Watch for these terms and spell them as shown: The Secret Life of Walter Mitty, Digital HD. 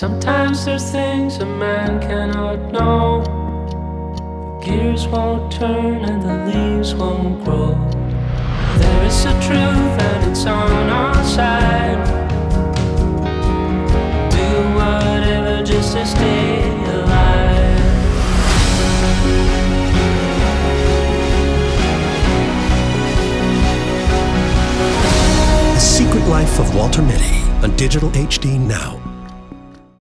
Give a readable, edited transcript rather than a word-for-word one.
Sometimes there's things a man cannot know. The gears won't turn and the leaves won't grow. There is a truth and it's on our side. Do whatever just to stay alive. The Secret Life of Walter Mitty on digital HD now.